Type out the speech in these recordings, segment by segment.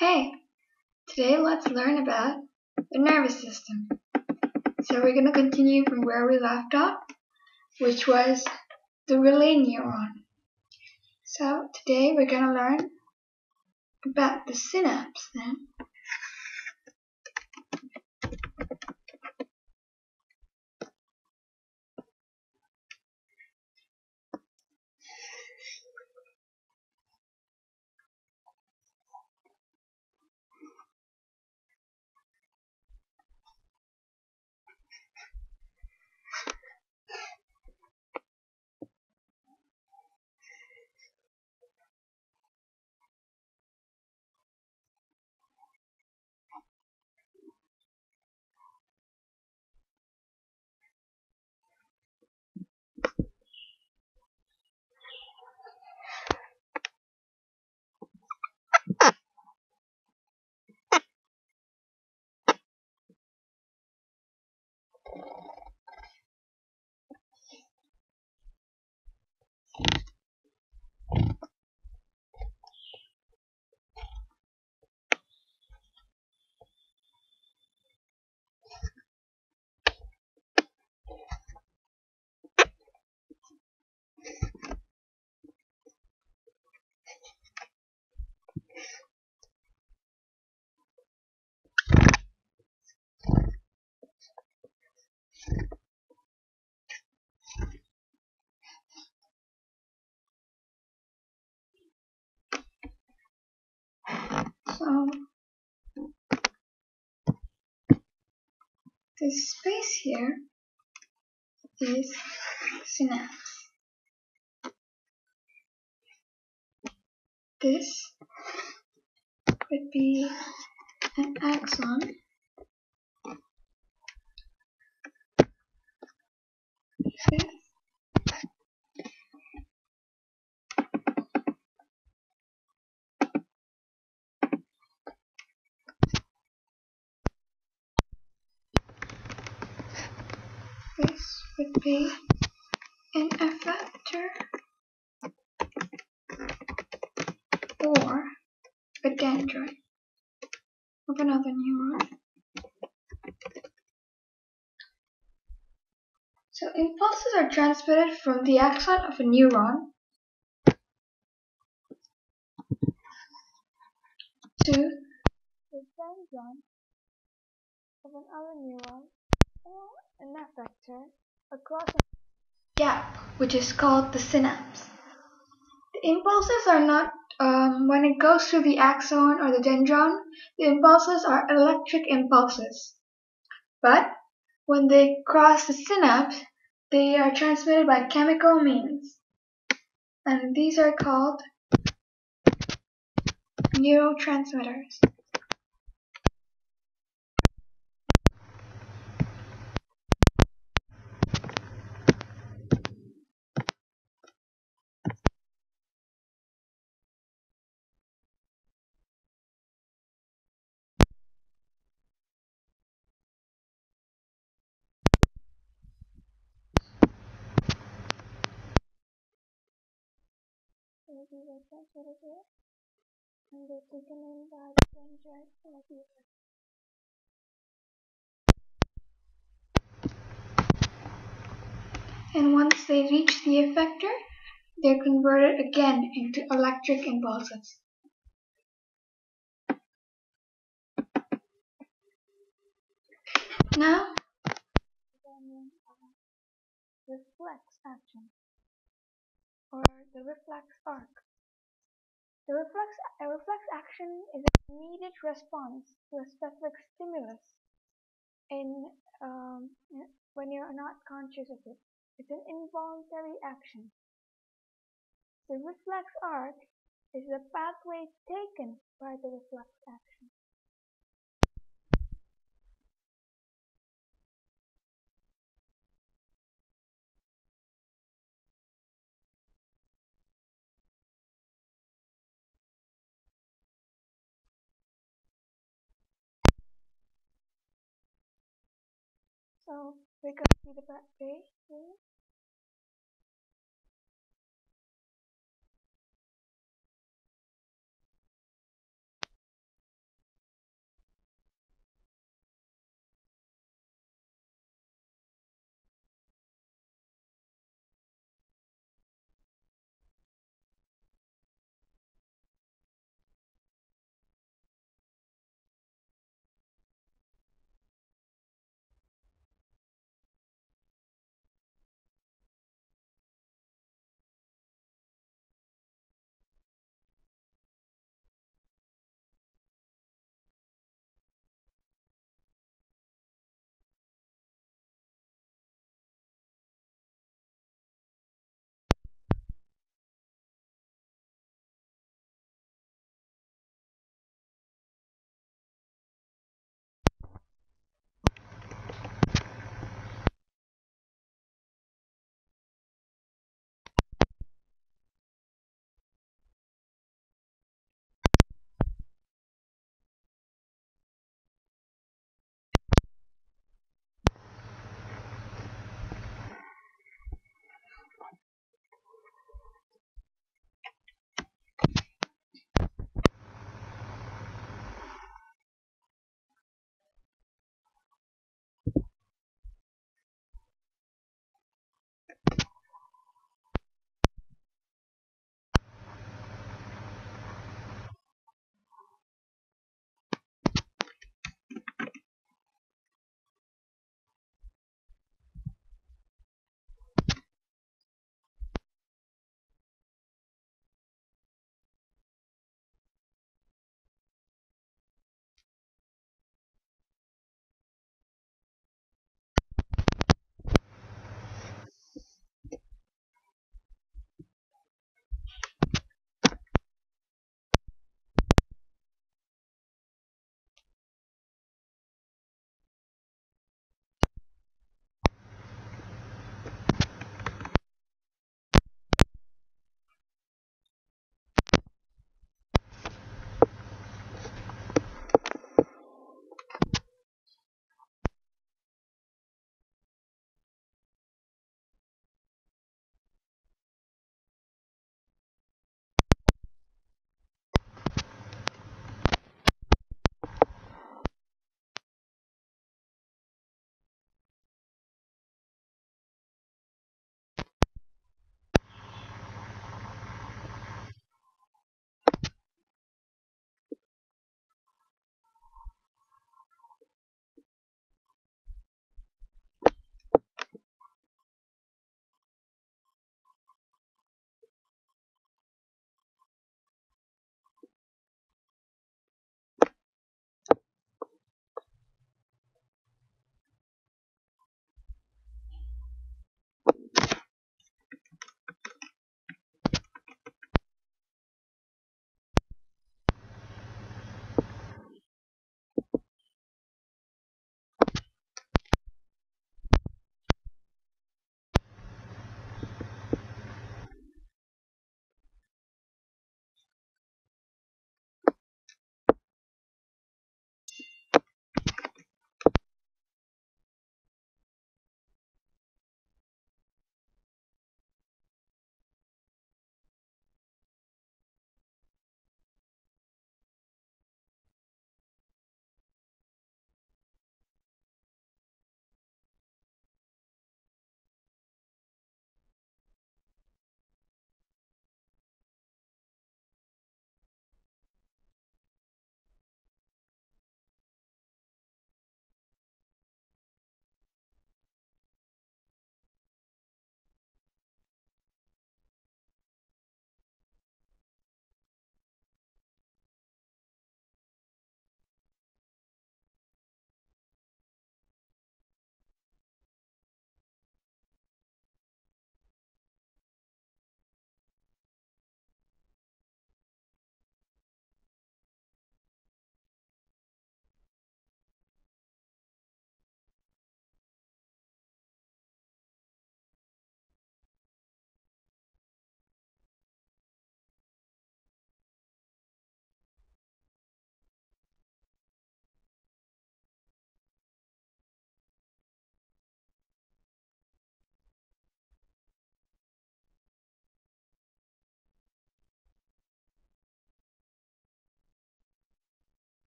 Hey, today let's learn about the nervous system. So we're going to continue from where we left off, which was the relay neuron. So today we're going to learn about the synapse then. So, this space here is synapse. This would be an axon. This would be an effector or a dendrite of another neuron. So impulses are transmitted from the axon of a neuron to the dendrite of another neuron or an effector across a gap, which is called the synapse. The impulses are not, when it goes through the axon or the dendron, the impulses are electric impulses. But when they cross the synapse, they are transmitted by chemical means. And these are called neurotransmitters. These are transmitted here, and they're taken in by the dendrite or the effector. And once they reach the effector, they're converted again into electric impulses. Now, reflex action, or the reflex arc. A reflex action is an immediate response to a specific stimulus when you're not conscious of it. It's an involuntary action. The reflex arc is the pathway taken by the reflex action. So we're going to see the back page here.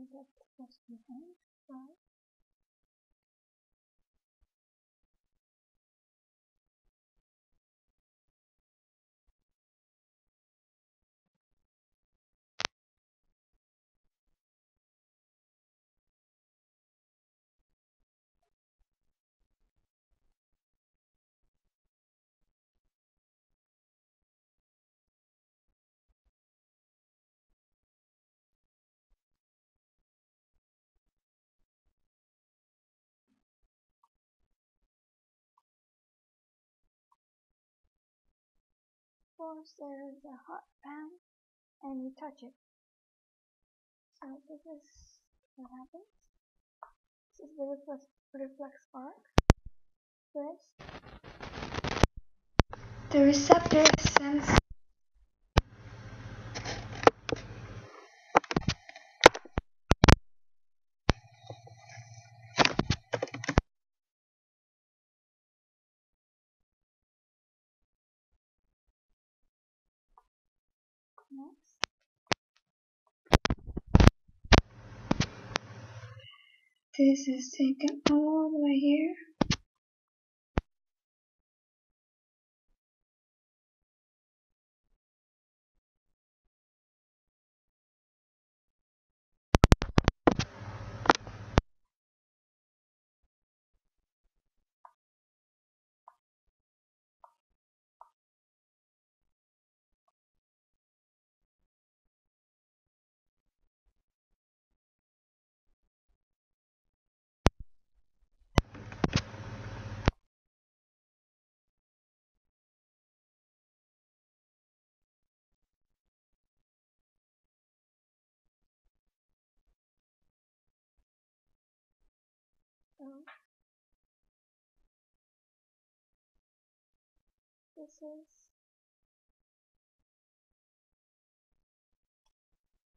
I get what's behind, right? Suppose there is a hot pan and you touch it. So this is what happens. This is the reflex arc. First, the receptor sends This is taken all the way here. This is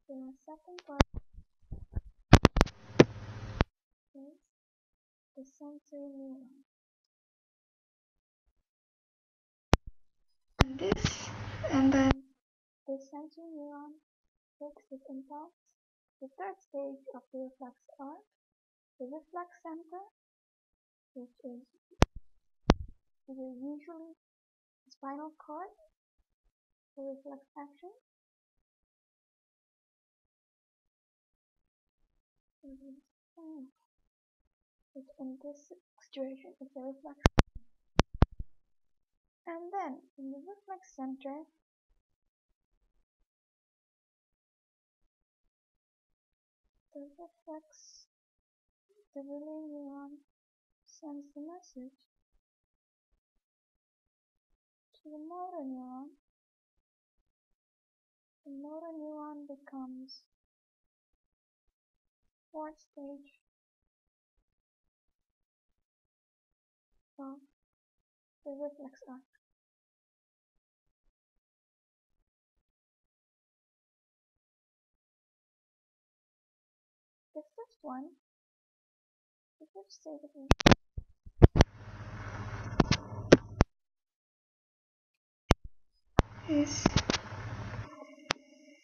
the second part. Is the sensory neuron. And then the sensory neuron takes its impulse. The third stage of the reflex arc. The reflex center, which is usually the spinal cord, the reflex action, which in this situation is the reflex. And then in the reflex center, the reflex. The relay neuron sends the message to the motor neuron. The motor neuron becomes fourth stage of the reflex arc. The first one. Is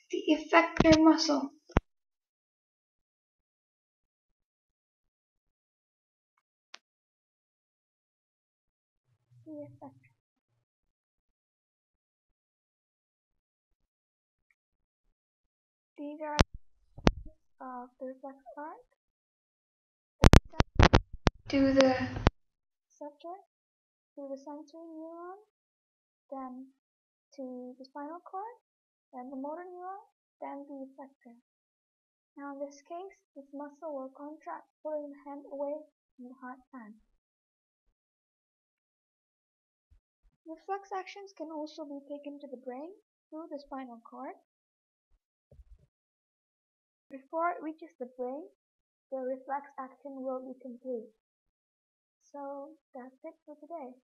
the effector muscle. The effector. These are of the reflex arc. To the receptor, to the sensory neuron, then to the spinal cord, then the motor neuron, then the effector. Now in this case, this muscle will contract, pulling the hand away from the hot pan. Reflex actions can also be taken to the brain through the spinal cord. Before it reaches the brain, the reflex action will be complete. So that's it for today.